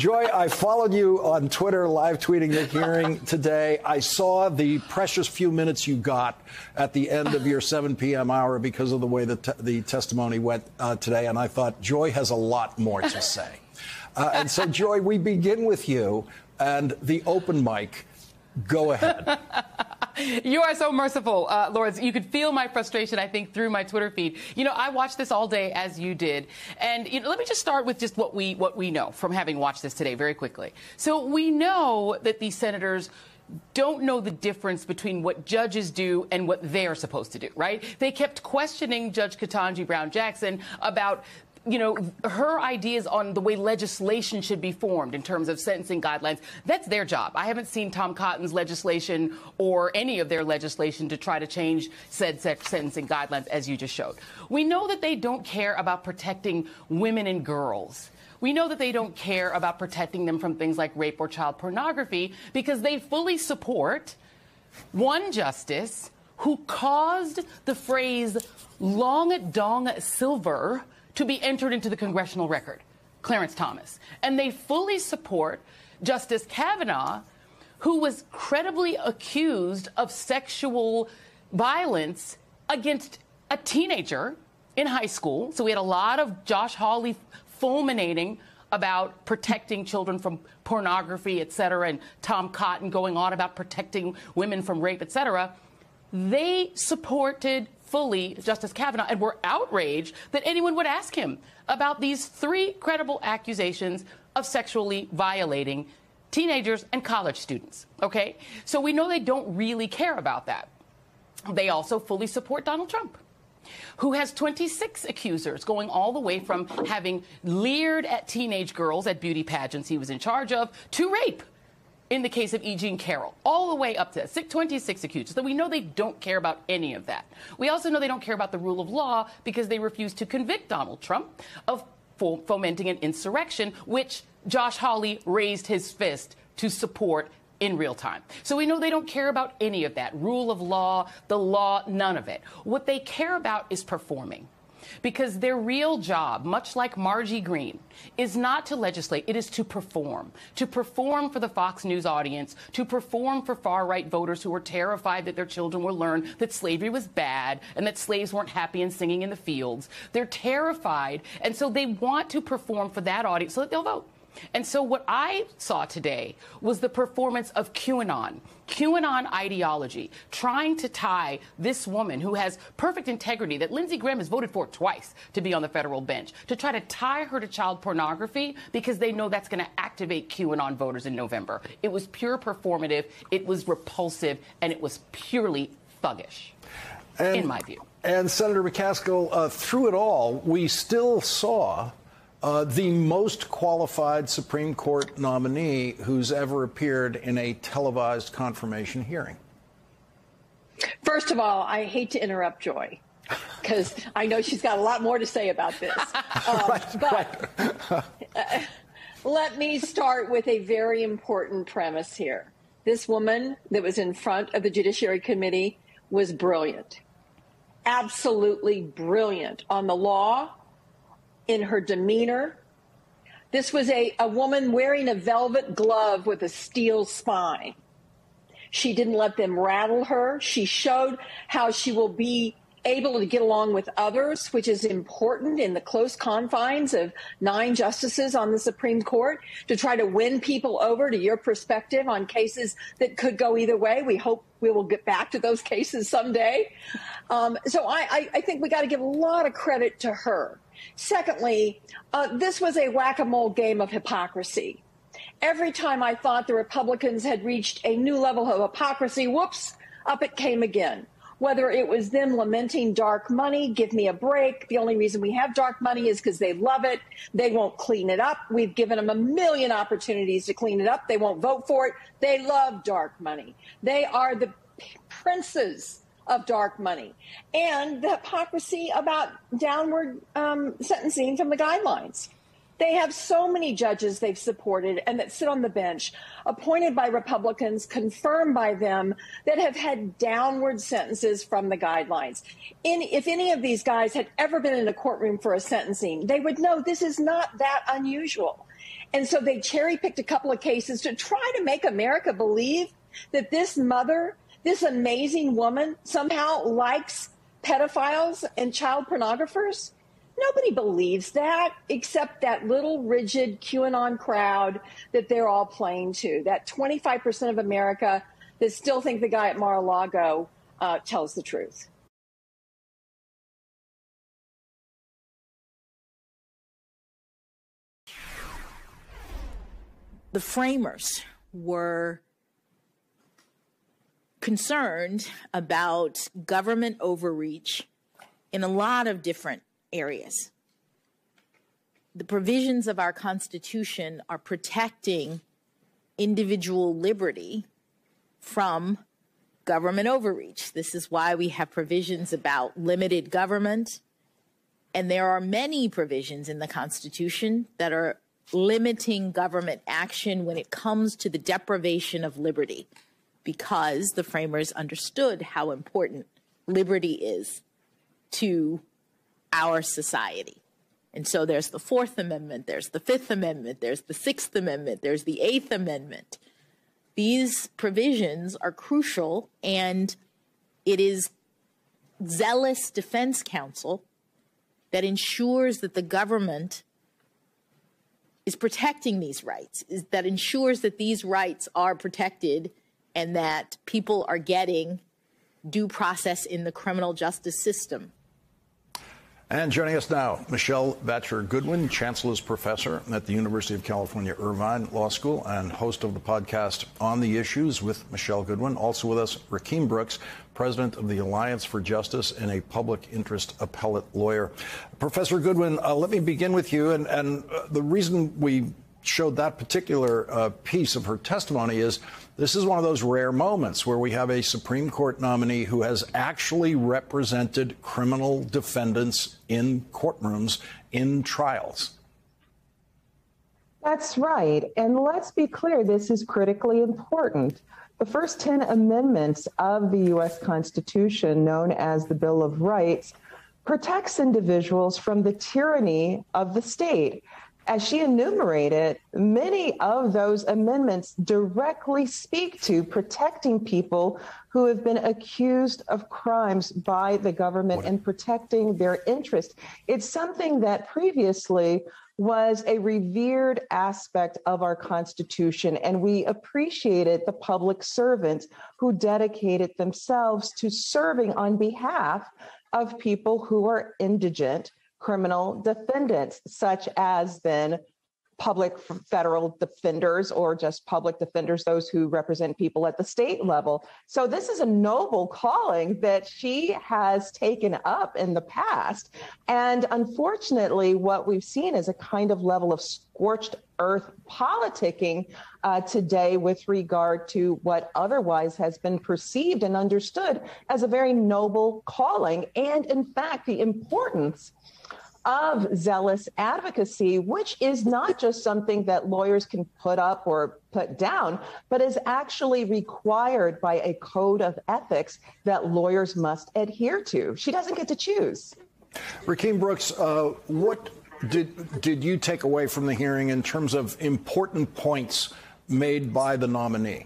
Joy, I followed you on Twitter, live tweeting your hearing today. I saw the precious few minutes you got at the end of your 7 p.m. hour because of the way the testimony went today, and I thought Joy has a lot more to say. And so, Joy, we begin with you and the open mic. Go ahead. You are so merciful, Lawrence. You could feel my frustration, I think, through my Twitter feed. You know, I watched this all day, as you did. And you know, let me just start with just what we know from having watched this today very quickly. So we know that these senators don't know the difference between what judges do and what they're supposed to do, right? They kept questioning Judge Ketanji Brown Jackson about, you know, her ideas on the way legislation should be formed in terms of sentencing guidelines. That's their job. I haven't seen Tom Cotton's legislation or any of their legislation to try to change said sentencing guidelines, as you just showed. We know that they don't care about protecting women and girls. We know that they don't care about protecting them from things like rape or child pornography because they fully support one justice who caused the phrase "long dong silver" to be entered into the congressional record, Clarence Thomas. And they fully support Justice Kavanaugh, who was credibly accused of sexual violence against a teenager in high school. So we had a lot of Josh Hawley fulminating about protecting children from pornography, et cetera, and Tom Cotton going on about protecting women from rape, et cetera. They supported fully Justice Kavanaugh and were outraged that anyone would ask him about these three credible accusations of sexually violating teenagers and college students. Okay? So we know they don't really care about that. They also fully support Donald Trump, who has 26 accusers, going all the way from having leered at teenage girls at beauty pageants he was in charge of to rape, in the case of E. Jean Carroll, all the way up to 26 accusers. So we know they don't care about any of that. We also know they don't care about the rule of law because they refused to convict Donald Trump of fomenting an insurrection, which Josh Hawley raised his fist to support in real time. So we know they don't care about any of that. Rule of law, the law, none of it. What they care about is performing. Because their real job, much like Margie Green, is not to legislate. It is to perform for the Fox News audience, to perform for far-right voters who were terrified that their children will learn that slavery was bad and that slaves weren't happy and singing in the fields. They're terrified, and so they want to perform for that audience so that they'll vote. And so what I saw today was the performance of QAnon ideology, trying to tie this woman who has perfect integrity that Lindsey Graham has voted for twice to be on the federal bench, to try to tie her to child pornography because they know that's going to activate QAnon voters in November. It was pure performative, it was repulsive, and it was purely thuggish, in my view. And Senator McCaskill, through it all, we still saw the most qualified Supreme Court nominee who's ever appeared in a televised confirmation hearing. First of all, I hate to interrupt Joy, because I know she's got a lot more to say about this. Let me start with a very important premise here. This woman that was in front of the Judiciary Committee was brilliant, absolutely brilliant on the law, in her demeanor. This was a woman wearing a velvet glove with a steel spine. She didn't let them rattle her. She showed how she will be able to get along with others, which is important in the close confines of 9 justices on the Supreme Court, to try to win people over to your perspective on cases that could go either way. We hope we will get back to those cases someday. So I think we got to give a lot of credit to her. Secondly, this was a whack-a-mole game of hypocrisy. Every time I thought the Republicans had reached a new level of hypocrisy, whoops, up it came again. Whether it was them lamenting dark money, give me a break. The only reason we have dark money is because they love it. They won't clean it up. We've given them a million opportunities to clean it up. They won't vote for it. They love dark money. They are the princes of dark money, and the hypocrisy about downward sentencing from the guidelines. They have so many judges they've supported and that sit on the bench, appointed by Republicans, confirmed by them, that have had downward sentences from the guidelines. If any of these guys had ever been in a courtroom for a sentencing, they would know this is not that unusual. And so they cherry picked a couple of cases to try to make America believe that this mother, this amazing woman, somehow likes pedophiles and child pornographers. Nobody believes that except that little rigid QAnon crowd that they're all playing to, that 25% of America that still think the guy at Mar-a-Lago tells the truth. The framers were concerned about government overreach in a lot of different areas. The provisions of our Constitution are protecting individual liberty from government overreach. This is why we have provisions about limited government, and there are many provisions in the Constitution that are limiting government action when it comes to the deprivation of liberty, because the framers understood how important liberty is to our society. And so there's the Fourth Amendment, there's the Fifth Amendment, there's the Sixth Amendment, there's the Eighth Amendment. These provisions are crucial, and it is zealous defense counsel that ensures that the government is protecting these rights, that ensures that these rights are protected and that people are getting due process in the criminal justice system. And joining us now, Michelle Bacher Goodwin, Chancellor's Professor at the University of California, Irvine Law School, and host of the podcast On the Issues with Michelle Goodwin. Also with us, Raheem Brooks, President of the Alliance for Justice and a public interest appellate lawyer. Professor Goodwin, let me begin with you. And the reason we showed that particular piece of her testimony is this is one of those rare moments where we have a Supreme Court nominee who has actually represented criminal defendants in courtrooms, in trials. That's right. And let's be clear, this is critically important. The first 10 amendments of the U.S. Constitution, known as the Bill of Rights, protects individuals from the tyranny of the state. As she enumerated, many of those amendments directly speak to protecting people who have been accused of crimes by the government and protecting their interest. It's something that previously was a revered aspect of our Constitution, and we appreciated the public servants who dedicated themselves to serving on behalf of people who are indigent criminal defendants, such as then public federal defenders or just public defenders, those who represent people at the state level. So this is a noble calling that she has taken up in the past. And unfortunately, what we've seen is a kind of level of scorched earth politicking today with regard to what otherwise has been perceived and understood as a very noble calling. And in fact, the importance of zealous advocacy, which is not just something that lawyers can put up or put down, but is actually required by a code of ethics that lawyers must adhere to. She doesn't get to choose. Raheem Brooks, what did you take away from the hearing in terms of important points made by the nominee?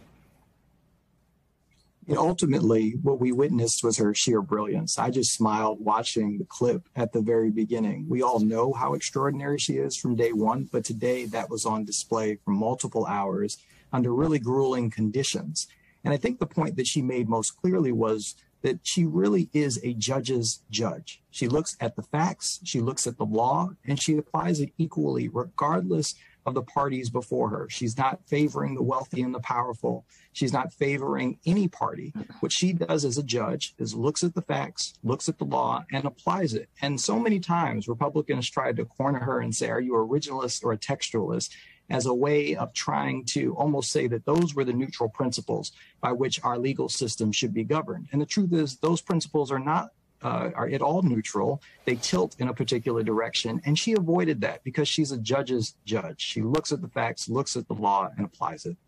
And ultimately, what we witnessed was her sheer brilliance. I just smiled watching the clip at the very beginning. We all know how extraordinary she is from day one, but today that was on display for multiple hours under really grueling conditions. And I think the point that she made most clearly was that she really is a judge's judge. She looks at the facts, she looks at the law, and she applies it equally, regardless of the parties before her. She's not favoring the wealthy and the powerful. She's not favoring any party. What she does as a judge is looks at the facts, looks at the law, and applies it. And so many times Republicans tried to corner her and say, are you a originalist or a textualist, as a way of trying to almost say that those were the neutral principles by which our legal system should be governed. And the truth is those principles are not are at all neutral. They tilt in a particular direction, and she avoided that because she's a judge's judge. She looks at the facts, looks at the law, and applies it.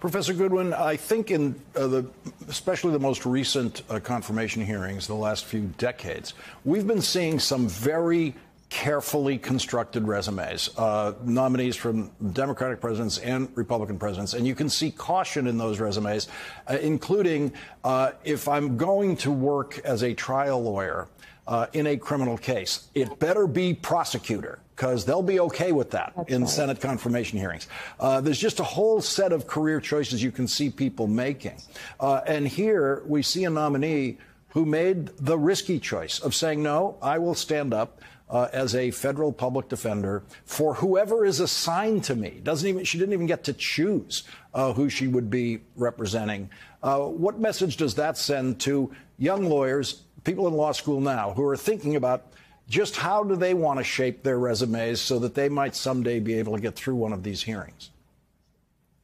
Professor Goodwin, I think in especially the most recent confirmation hearings, the last few decades, we've been seeing some very carefully constructed resumes, nominees from Democratic presidents and Republican presidents. And you can see caution in those resumes, including if I'm going to work as a trial lawyer in a criminal case, it better be prosecutor, because they'll be okay with that. That's in right. Senate confirmation hearings. There's just a whole set of career choices you can see people making. And here we see a nominee who made the risky choice of saying, no, I will stand up as a federal public defender for whoever is assigned to me. She didn't even get to choose who she would be representing. What message does that send to young lawyers, people in law school now, who are thinking about just how do they want to shape their resumes so that they might someday be able to get through one of these hearings?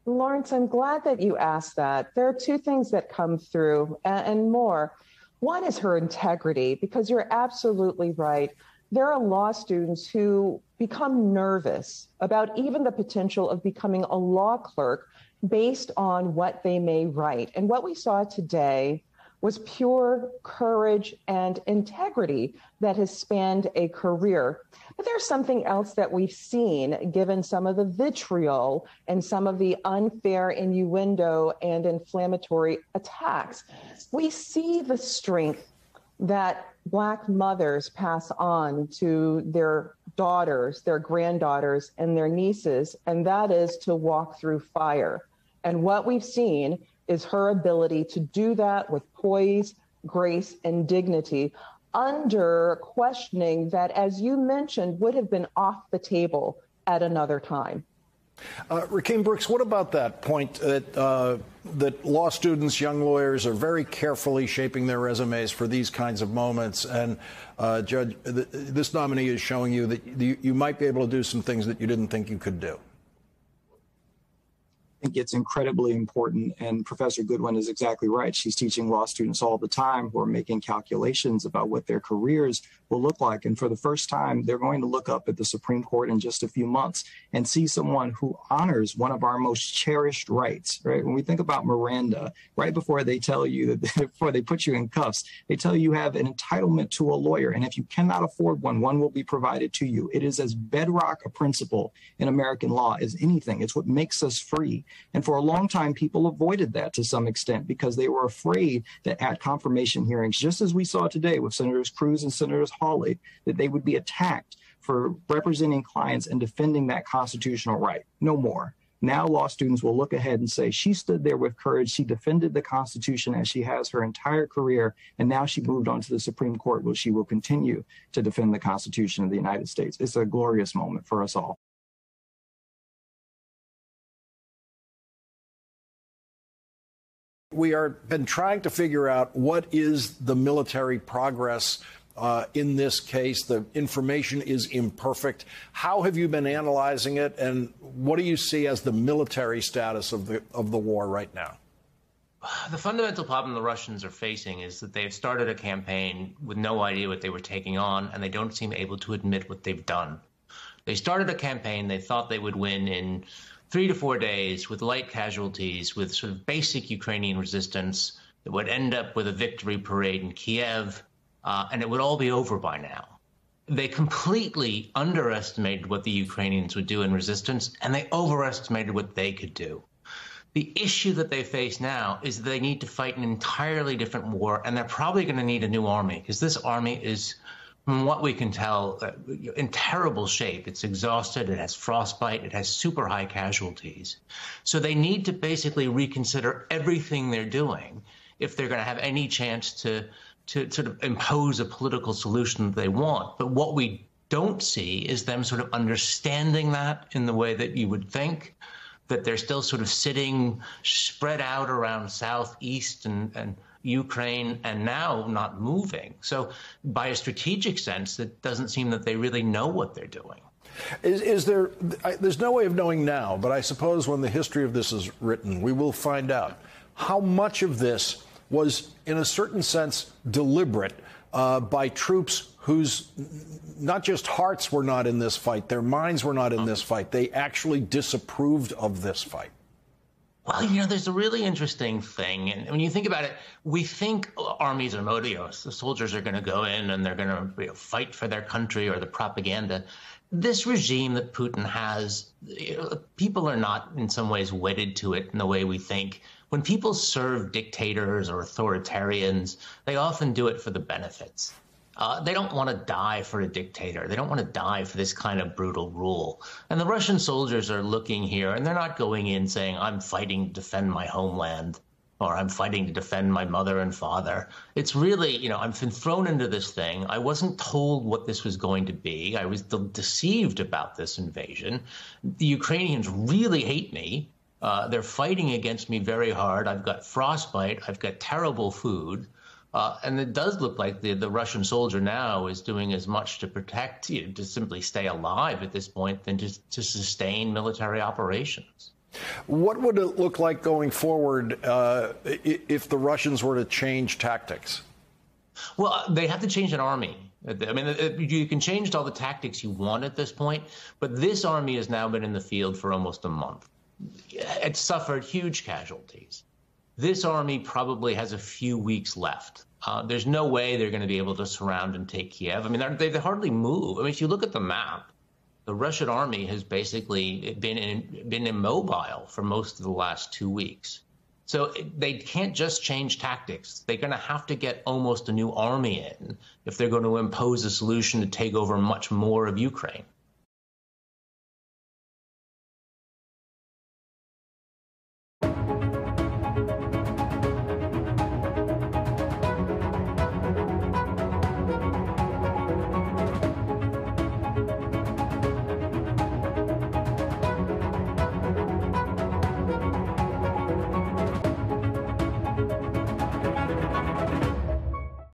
Lawrence, I'm glad that you asked that. There are two things that come through and more. One is her integrity, because you're absolutely right. There are law students who become nervous about even the potential of becoming a law clerk based on what they may write. And what we saw today was pure courage and integrity that has spanned a career. But there's something else that we've seen, given some of the vitriol and some of the unfair innuendo and inflammatory attacks. We see the strength that Black mothers pass on to their daughters, their granddaughters, and their nieces, and that is to walk through fire. And what we've seen is her ability to do that with poise, grace, and dignity under questioning that, as you mentioned, would have been off the table at another time. Raheem Brooks, what about that point that that law students, young lawyers are very carefully shaping their resumes for these kinds of moments? And Judge, this nominee is showing you that you might be able to do some things that you didn't think you could do. I think it's incredibly important, and Professor Goodwin is exactly right. She's teaching law students all the time who are making calculations about what their careers will look like. And for the first time, they're going to look up at the Supreme Court in just a few months and see someone who honors one of our most cherished rights, right? When we think about Miranda, right before they tell you, before they put you in cuffs, they tell you have an entitlement to a lawyer. And if you cannot afford one, one will be provided to you. It is as bedrock a principle in American law as anything. It's what makes us free. And for a long time, people avoided that to some extent because they were afraid that at confirmation hearings, just as we saw today with Senators Cruz and Senators Hawley, that they would be attacked for representing clients and defending that constitutional right. No more. Now law students will look ahead and say, she stood there with courage. She defended the Constitution as she has her entire career. And now she moved on to the Supreme Court, where she will continue to defend the Constitution of the United States. It's a glorious moment for us all. We are been trying to figure out what is the military progress in this case. The information is imperfect. How have you been analyzing it, and what do you see as the military status of the war right now? The fundamental problem the Russians are facing is that they've started a campaign with no idea what they were taking on, and they don't seem able to admit what they've done. They started a campaign they thought they would win in 3 to 4 days with light casualties, with sort of basic Ukrainian resistance that would end up with a victory parade in Kiev, and it would all be over by now. They completely underestimated what the Ukrainians would do in resistance, and they overestimated what they could do. The issue that they face now is that they need to fight an entirely different war, and they're probably going to need a new army, because this army is, from what we can tell, in terrible shape. It's exhausted, it has frostbite, it has super high casualties. So they need to basically reconsider everything they're doing if they're going to have any chance to sort of impose a political solution that they want. But what we don't see is them sort of understanding that in the way that you would think, that they're still sort of sitting spread out around southeast and Ukraine, and now not moving. So by a strategic sense, it doesn't seem that they really know what they're doing. There's no way of knowing now, but I suppose when the history of this is written, we will find out how much of this was, in a certain sense, deliberate by troops whose not just hearts were not in this fight, their minds were not in this fight. They actually disapproved of this fight. Well, you know, there's a really interesting thing. And when you think about it, we think armies are modios. The soldiers are going to go in and they're going to fight for their country or the propaganda. This regime that Putin has, people are not in some ways wedded to it in the way we think. When people serve dictators or authoritarians, they often do it for the benefits. They don't want to die for a dictator. They don't want to die for this kind of brutal rule. And the Russian soldiers are looking here, and they're not going in saying, I'm fighting to defend my homeland, or I'm fighting to defend my mother and father. It's really, you know, I've been thrown into this thing. I wasn't told what this was going to be. I was deceived about this invasion. The Ukrainians really hate me. They're fighting against me very hard. I've got frostbite. I've got terrible food. And it does look like the Russian soldier now is doing as much to protect, you know, to simply stay alive at this point than to sustain military operations. What would it look like going forward if the Russians were to change tactics? Well, they have to change an army. I mean, you can change all the tactics you want at this point, but this army has now been in the field for almost a month. It suffered huge casualties. This army probably has a few weeks left. There's no way they're going to be able to surround and take Kiev. I mean, they hardly move. I mean, if you look at the map, the Russian army has basically been immobile for most of the last 2 weeks. So they can't just change tactics. They're going to have to get almost a new army in if they're going to impose a solution to take over much more of Ukraine.